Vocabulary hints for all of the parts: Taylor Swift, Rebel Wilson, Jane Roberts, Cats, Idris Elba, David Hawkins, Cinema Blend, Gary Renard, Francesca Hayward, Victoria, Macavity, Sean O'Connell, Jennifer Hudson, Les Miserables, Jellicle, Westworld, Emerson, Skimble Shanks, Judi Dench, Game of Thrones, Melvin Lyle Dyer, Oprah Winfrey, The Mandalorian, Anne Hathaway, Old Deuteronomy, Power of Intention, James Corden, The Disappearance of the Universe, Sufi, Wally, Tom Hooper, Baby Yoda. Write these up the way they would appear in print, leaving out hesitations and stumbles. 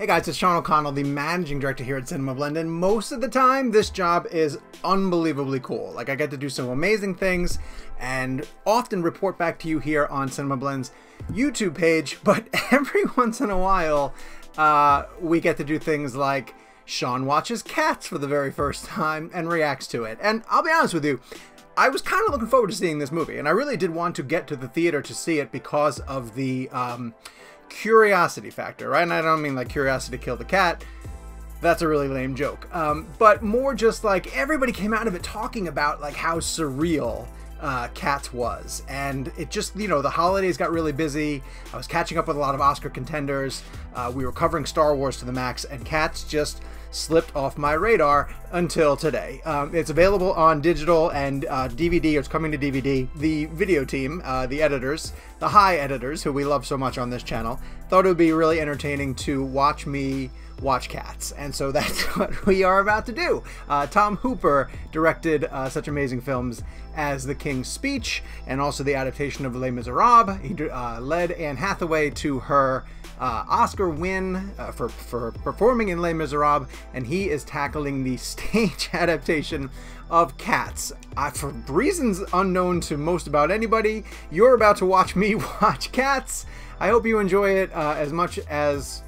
Hey guys, it's Sean O'Connell, the managing director here at Cinema Blend, and most of the time this job is unbelievably cool. Like, I get to do some amazing things and often report back to you here on Cinema Blend's YouTube page, but every once in a while we get to do things like Sean watches Cats for the very first time and reacts to it. And I'll be honest with you, I was kind of looking forward to seeing this movie, and I really did want to get to the theater to see it because of the curiosity factor, right? And I don't mean like curiosity killed the cat. That's a really lame joke. But more just like everybody came out of it talking about like how surreal Cats was. And it just, you know, the holidays got really busy. I was catching up with a lot of Oscar contenders. We were covering Star Wars to the max, and Cats just slipped off my radar until today. It's available on digital and DVD, or it's coming to DVD. The video team, the editors, the high editors, who we love so much on this channel, thought it would be really entertaining to watch me watch Cats, and so that's what we are about to do. Tom Hooper directed such amazing films as The King's Speech, and also the adaptation of Les Miserables. He led Anne Hathaway to her Oscar win for performing in Les Miserables, and he is tackling the stage adaptation of Cats. For reasons unknown to most about anybody, you're about to watch me watch Cats. I hope you enjoy it as much as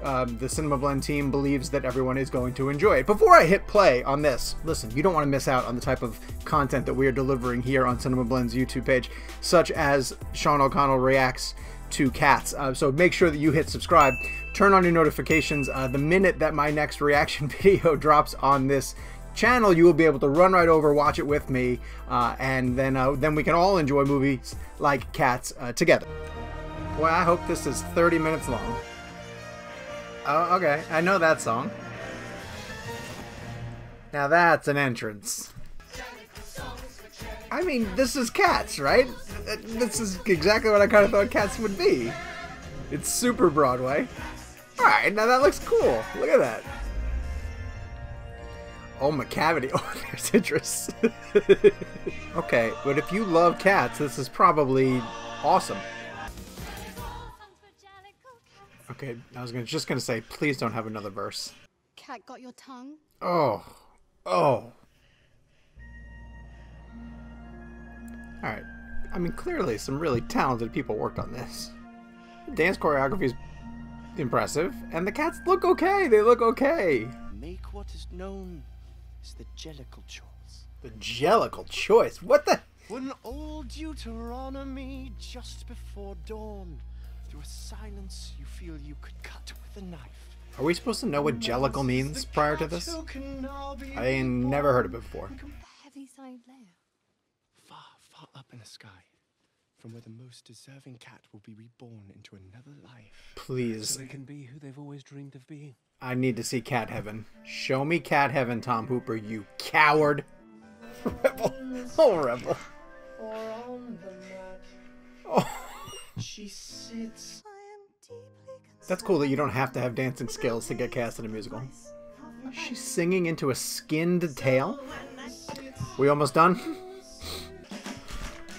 the Cinema Blend team believes that everyone is going to enjoy it. Before I hit play on this, listen, you don't want to miss out on the type of content that we are delivering here on Cinema Blend's YouTube page, such as Sean O'Connell reacts to Cats. So make sure that you hit subscribe, turn on your notifications. The minute that my next reaction video drops on this channel, you will be able to run right over, watch it with me, and then we can all enjoy movies like Cats together. Boy, I hope this is 30 minutes long. Oh, okay. I know that song. Now that's an entrance. I mean, this is Cats, right? This is exactly what I kind of thought Cats would be. It's super Broadway. Alright, now that looks cool. Look at that. Oh, Macavity. Oh, there's Idris. Okay, but if you love Cats, this is probably awesome. Okay, I was just gonna say, please don't have another verse. Cat got your tongue? Oh. Oh. Alright, I mean, clearly some really talented people worked on this. The dance choreography is impressive, and the cats look okay, they look okay. Make what is known as the Jellicle choice. The Jellicle choice? What the? When Old Deuteronomy, just before dawn, through a silence you feel you could cut with a knife. Are we supposed to know what Jellicle means prior to this? I ain't never heard of it before. Up in the sky, from where the most deserving cat will be reborn into another life. Please. So they can be who they've always dreamed of being. I need to see Cat Heaven. Show me Cat Heaven, Tom Hooper, you coward. Rebel. Oh, Rebel. Or on the mat. Oh. She sits. That's cool that you don't have to have dancing skills to get cast in a musical. She's singing into a skinned tail. We almost done?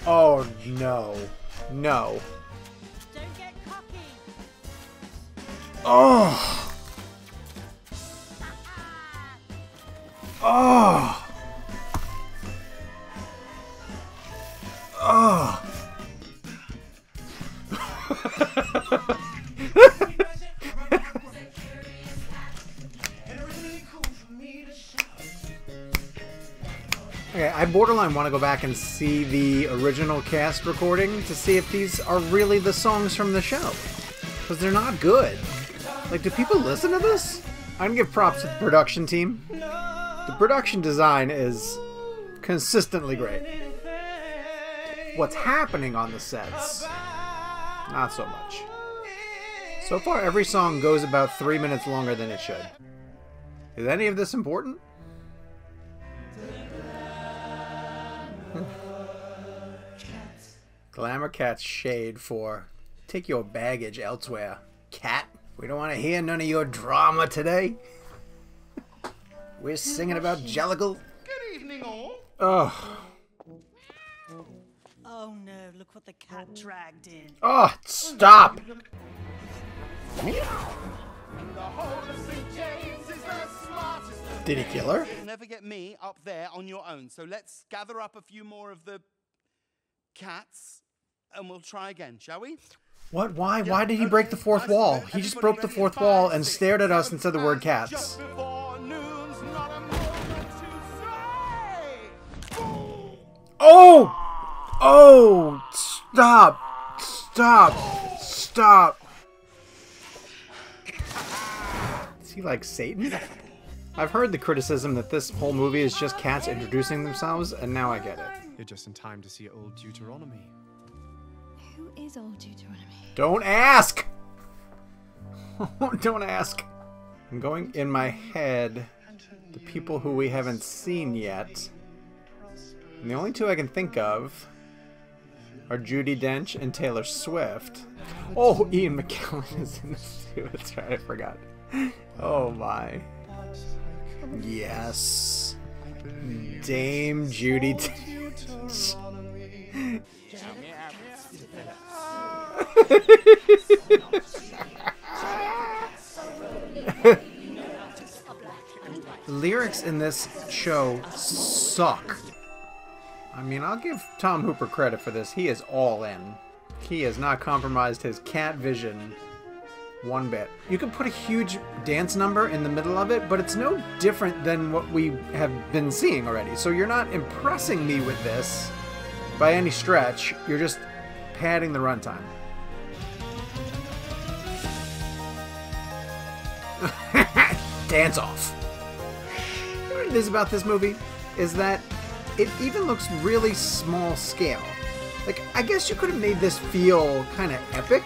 Oh no, no. Don't get cocky. Oh. Oh. Oh. Okay, I borderline want to go back and see the original cast recording to see if these are really the songs from the show, because they're not good. Like, do people listen to this? I'm gonna give props to the production team. The production design is consistently great. What's happening on the sets? Not so much. So far, every song goes about 3 minutes longer than it should. Is any of this important? Glamour Cat's shade for take your baggage elsewhere, cat. We don't want to hear none of your drama today. We're singing about Jellicle. Good evening, all. Oh. Oh no, look what the cat dragged in. Oh, stop. Did he kill her? You'll never get me up there on your own. So let's gather up a few more of the cats and we'll try again, shall we? What? Why? Why did he break the fourth wall? He just broke the fourth wall and stared at us and said the word cats. Oh! Oh! Stop! Stop! Stop! Is he like Satan? I've heard the criticism that this whole movie is just cats introducing themselves, and now I get it. You're just in time to see Old Deuteronomy. Who is Old Deuteronomy? Don't ask! Don't ask. I'm going in my head the people who we haven't seen yet. And the only two I can think of are Judi Dench and Taylor Swift. Oh, Ian McKellen is in this too. That's right, I forgot. Oh my. Yes. Dame Judi Dench. The lyrics in this show suck. I mean, I'll give Tom Hooper credit for this. He is all in. He has not compromised his cat vision one bit. You can put a huge dance number in the middle of it, but it's no different than what we have been seeing already. So you're not impressing me with this by any stretch. You're just padding the runtime. Dance off. What it is about this movie is that it even looks really small scale. Like, I guess you could have made this feel kind of epic,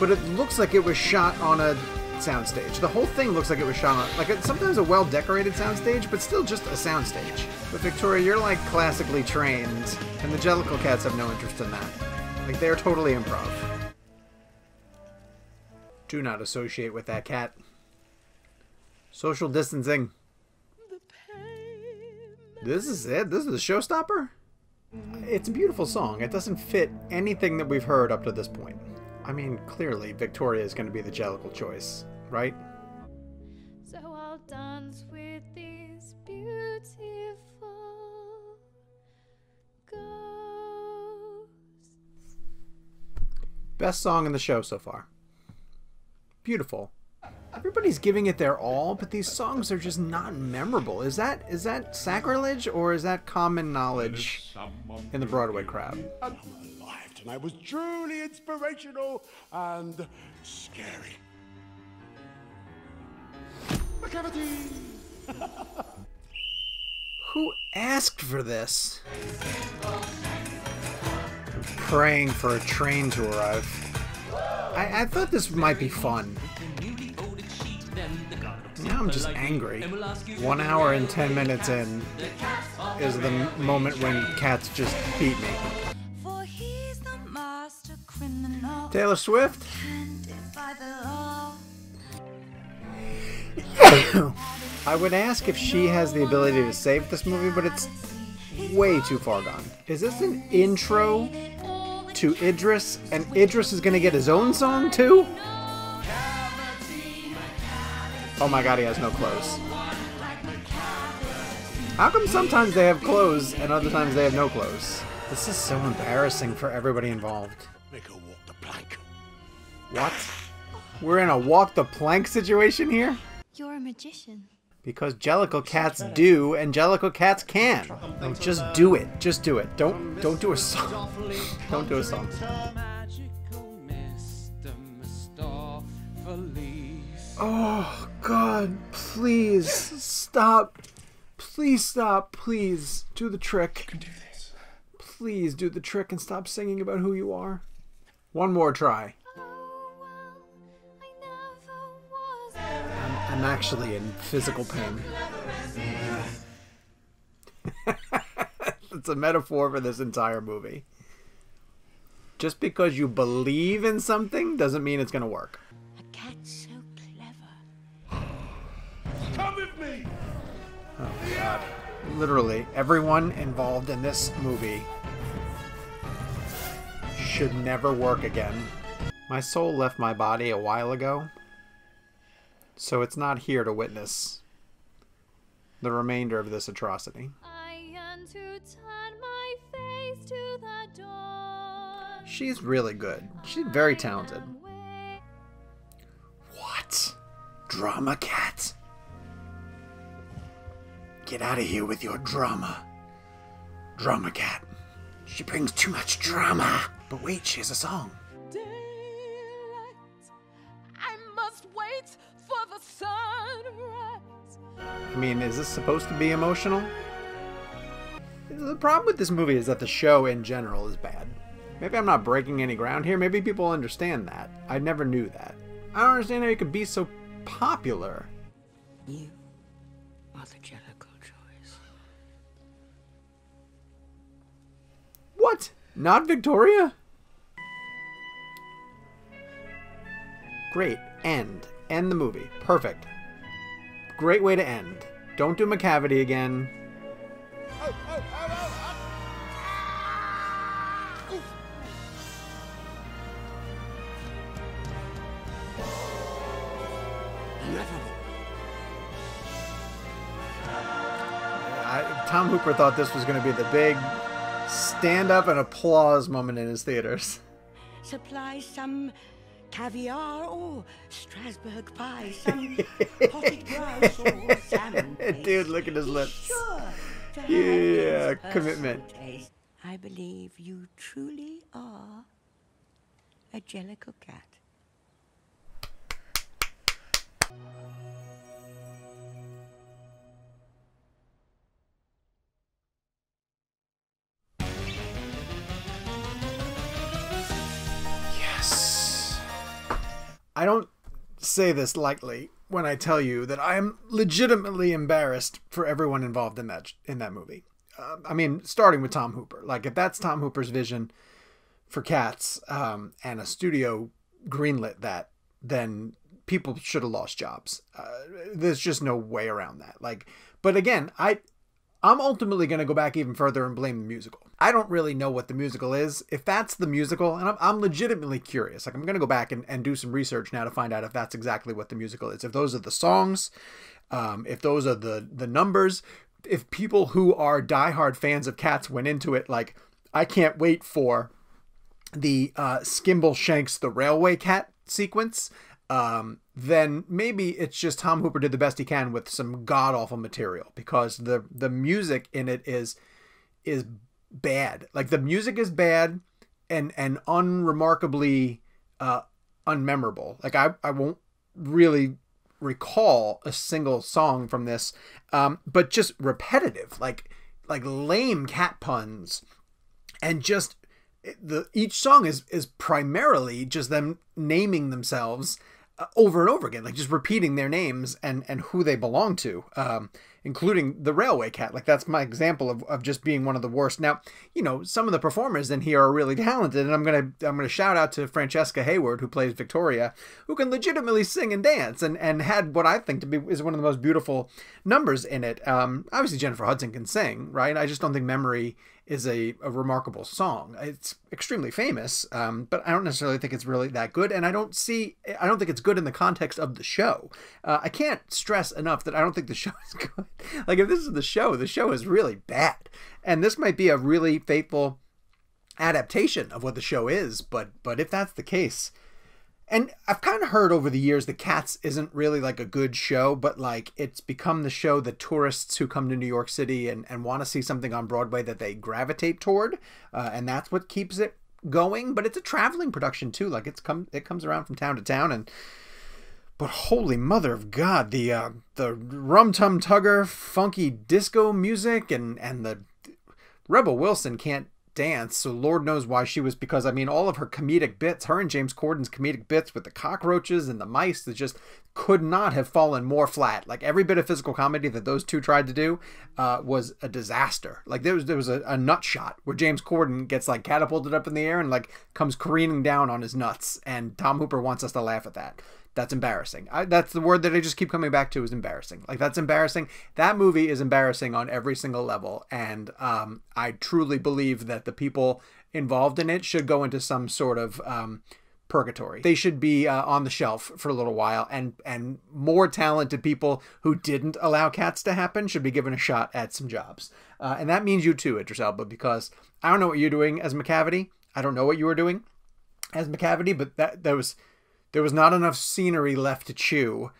but it looks like it was shot on a soundstage. The whole thing looks like it was shot on, like, sometimes a well-decorated soundstage, but still just a soundstage. But Victoria, you're, like, classically trained, and the Jellicle cats have no interest in that. Like, they're totally improv. Do not associate with that cat. Social distancing. This is it? This is a showstopper? It's a beautiful song. It doesn't fit anything that we've heard up to this point. I mean, clearly Victoria is going to be the Jellicle choice, right? So I'll dance with these beautiful ghosts. Best song in the show so far. Beautiful. Everybody's giving it their all, but these songs are just not memorable. Is that sacrilege, or is that common knowledge in the Broadway crowd? And I'm alive tonight was truly inspirational and scary. Macavity! Who asked for this? I'm praying for a train to arrive. I thought this might be fun. Now I'm just angry. 1 hour and 10 minutes in is the moment when cats just beat me. Taylor Swift? I would ask if she has the ability to save this movie, but it's way too far gone. Is this an intro to Idris? And Idris is gonna get his own song too? Oh my god, he has no clothes. How come sometimes they have clothes and other times they have no clothes? This is so embarrassing for everybody involved. Make her walk the plank. What? We're in a walk the plank situation here? You're a magician. Because Jellicle cats do and Jellicle cats can. Like, just do it. Just do it. Don't do a song. Don't do a song. Oh god, please stop. Please stop. Please do the trick. You can do this. Please do the trick and stop singing about who you are. One more try. Oh, well, I never was. I'm actually in physical pain. It's a metaphor for this entire movie. Just because you believe in something doesn't mean it's going to work. Oh my god. Literally, everyone involved in this movie should never work again. My soul left my body a while ago, so it's not here to witness the remainder of this atrocity. I am to turn my face to the dawn. She's really good. She's very talented. What? Drama, Cat? Get out of here with your drama. Drama, Cat. She brings too much drama. But wait, she has a song. Daylight, I must wait for the sunrise. I mean, is this supposed to be emotional? The problem with this movie is that the show in general is bad. Maybe I'm not breaking any ground here. Maybe people understand that. I never knew that. I don't understand how it could be so popular. You are the Jellicle choice. What? Not Victoria? Great. End. End the movie. Perfect. Great way to end. Don't do Macavity again. Tom Hooper thought this was going to be the big stand up and applause moment in his theaters. Supply some caviar or Strasbourg pie, some potted grouse or salmon. Dude, look at his lips. Sure, yeah, commitment. Taste. I believe you truly are a Jellicle cat. I don't say this lightly when I tell you that I am legitimately embarrassed for everyone involved in that movie. I mean, starting with Tom Hooper. Like, if that's Tom Hooper's vision for Cats and a studio greenlit that, then people should have lost jobs. There's just no way around that. Like, but again, I'm ultimately going to go back even further and blame the musical. I don't really know what the musical is. If that's the musical, and I'm legitimately curious, like I'm going to go back and do some research now to find out if that's exactly what the musical is. If those are the songs, if those are the numbers, if people who are diehard fans of Cats went into it, like I can't wait for the Skimble Shanks, the railway cat sequence, then maybe it's just Tom Hooper did the best he can with some god-awful material, because the music in it is bad. Like, the music is bad and unremarkably unmemorable. Like, I won't really recall a single song from this, but just repetitive, like lame cat puns, and just each song is primarily just them naming themselves over and over again, like just repeating their names and who they belong to, including the railway cat. Like, that's my example of just being one of the worst. Now, you know, some of the performers in here are really talented, and I'm gonna shout out to Francesca Hayward, who plays Victoria, who can legitimately sing and dance and had what I think to be is one of the most beautiful numbers in it. Obviously Jennifer Hudson can sing, right? I just don't think Memory is a remarkable song. It's extremely famous, but I don't necessarily think it's really that good, and I don't think it's good in the context of the show. I can't stress enough that I don't think the show is good. Like, if this is the show is really bad, and this might be a really faithful adaptation of what the show is, but if that's the case, and I've kind of heard over the years that Cats isn't really like a good show, but like it's become the show that tourists who come to New York City and want to see something on Broadway that they gravitate toward. And that's what keeps it going. But it's a traveling production too. Like, it comes around from town to town. But holy mother of God, the Rum Tum Tugger funky disco music and the Rebel Wilson can't dance, so Lord knows why she was, because I mean, all of her comedic bits, her and James Corden's comedic bits with the cockroaches and the mice, that just could not have fallen more flat. Like, every bit of physical comedy that those two tried to do was a disaster. Like, there was a nut shot where James Corden gets like catapulted up in the air and like comes careening down on his nuts, and Tom Hooper wants us to laugh at that. That's embarrassing. That's the word that I just keep coming back to, is embarrassing. Like, that's embarrassing. That movie is embarrassing on every single level. And I truly believe that the people involved in it should go into some sort of purgatory. They should be on the shelf for a little while, and more talented people who didn't allow Cats to happen should be given a shot at some jobs. And that means you too, Idris Elba, because I don't know what you're doing as Macavity. I don't know what you were doing as Macavity, but there was not enough scenery left to chew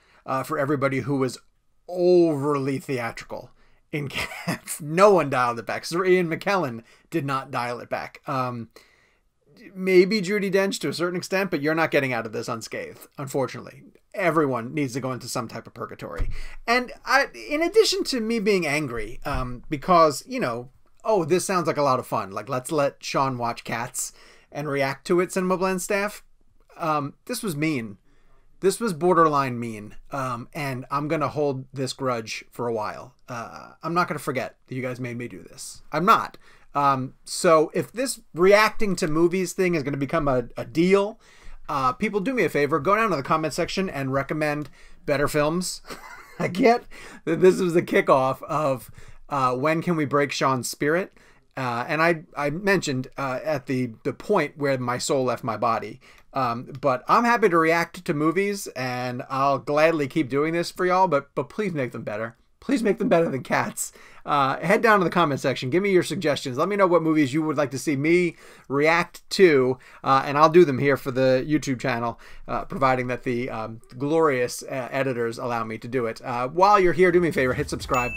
for everybody who was overly theatrical in Cats. No one dialed it back. Sir Ian McKellen did not dial it back. Maybe Judi Dench to a certain extent, but you're not getting out of this unscathed, unfortunately. Everyone needs to go into some type of purgatory. And in addition to me being angry, because, you know, oh, this sounds like a lot of fun. Like, let's let Sean watch Cats and react to it, Cinema Blend staff. This was mean. This was borderline mean. And I'm going to hold this grudge for a while. I'm not going to forget that you guys made me do this. I'm not. So if this reacting to movies thing is going to become a deal, people, do me a favor, go down to the comment section and recommend better films. I get that this was the kickoff of when can we break Sean's spirit? And I mentioned at the point where my soul left my body. But I'm happy to react to movies, and I'll gladly keep doing this for y'all, but please make them better. Please make them better than Cats. Head down to the comment section. Give me your suggestions. Let me know what movies you would like to see me react to, and I'll do them here for the YouTube channel, providing that the glorious editors allow me to do it. While you're here, do me a favor, hit subscribe.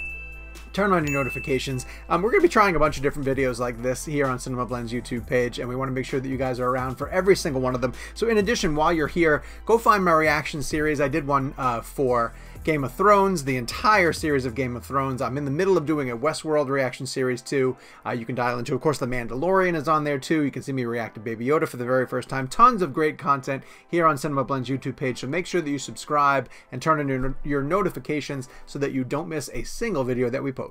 Turn on your notifications. We're going to be trying a bunch of different videos like this here on Cinema Blend's YouTube page, and we want to make sure that you guys are around for every single one of them. So in addition, while you're here, go find my reaction series. I did one for Game of Thrones, the entire series of Game of Thrones. I'm in the middle of doing a Westworld reaction series too. You can dial into, of course, The Mandalorian is on there too. You can see me react to Baby Yoda for the very first time. Tons of great content here on Cinema Blend's YouTube page, so make sure that you subscribe and turn on your notifications so that you don't miss a single video that we post.